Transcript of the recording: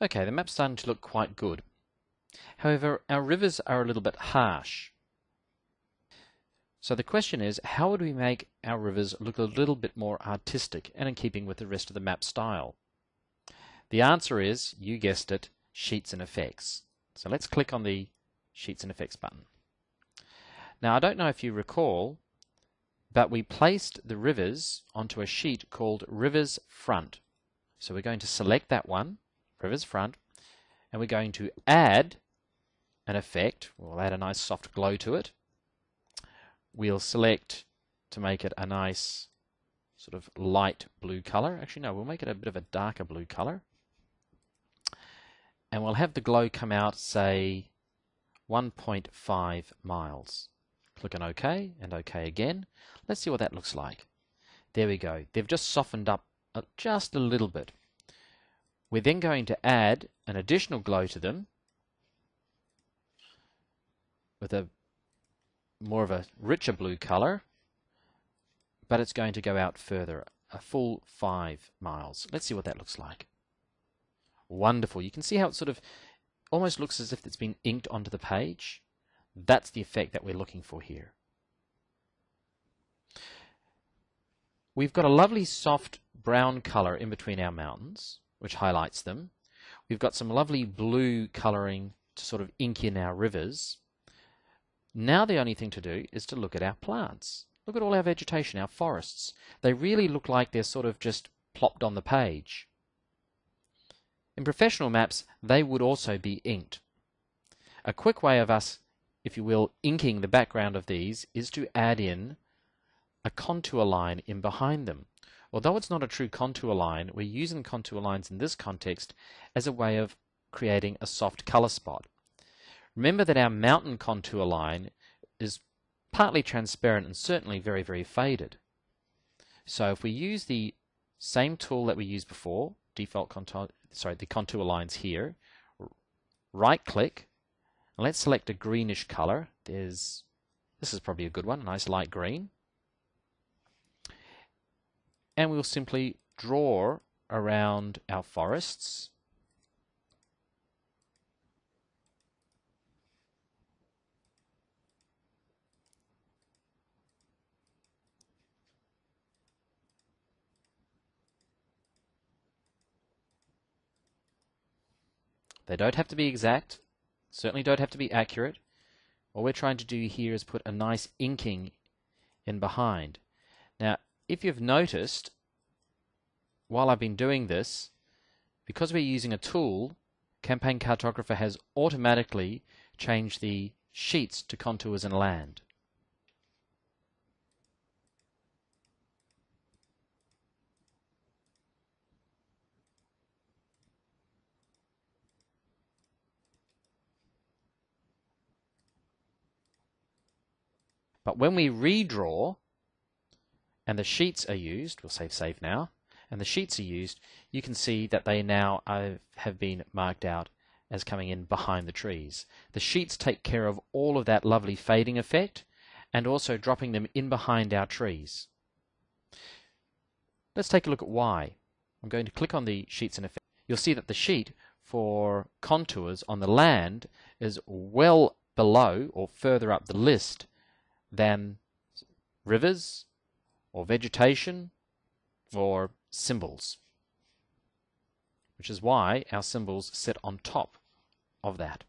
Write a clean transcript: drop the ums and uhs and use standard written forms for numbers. Okay, the map's starting to look quite good. However, our rivers are a little bit harsh. So the question is, how would we make our rivers look a little bit more artistic and in keeping with the rest of the map style? The answer is, you guessed it, Sheets and Effects. So let's click on the Sheets and Effects button. Now, I don't know if you recall, but we placed the rivers onto a sheet called Rivers Front. So we're going to select that one, Rivers Front, and we're going to add an effect. We'll add a nice soft glow to it. We'll select, to make it a nice sort of light blue color. Actually, no, we'll make it a bit of a darker blue color. And we'll have the glow come out, say, 1.5 miles. Click on OK and OK again. Let's see what that looks like. There we go. They've just softened up just a little bit. We're then going to add an additional glow to them with a more of a richer blue color, but it's going to go out further, a full 5 miles. Let's see what that looks like. Wonderful. You can see how it sort of almost looks as if it's been inked onto the page. That's the effect that we're looking for here. We've got a lovely soft brown color in between our mountains, which highlights them. We've got some lovely blue coloring to sort of ink in our rivers. Now the only thing to do is to look at our plants. Look at all our vegetation, our forests. They really look like they're sort of just plopped on the page. In professional maps, they would also be inked. A quick way of us, if you will, inking the background of these is to add in a contour line in behind them. Although it's not a true contour line, we're using contour lines in this context as a way of creating a soft color spot. Remember that our mountain contour line is partly transparent and certainly very, very faded. So if we use the same tool that we used before, default contour, sorry, the contour lines here, right click, and let's select a greenish color. This is probably a good one, a nice light green. And we'll simply draw around our forests. They don't have to be exact, certainly don't have to be accurate. What we're trying to do here is put a nice inking in behind. Now, if you've noticed, while I've been doing this, because we're using a tool, Campaign Cartographer has automatically changed the sheets to contours and land. But when we redraw and the sheets are used, we'll save now, and the sheets are used, you can see that they now have been marked out as coming in behind the trees. The sheets take care of all of that lovely fading effect and also dropping them in behind our trees. Let's take a look at why. I'm going to click on the Sheets and Effects. You'll see that the sheet for contours on the land is well below or further up the list than rivers or vegetation or symbols, which is why our symbols sit on top of that.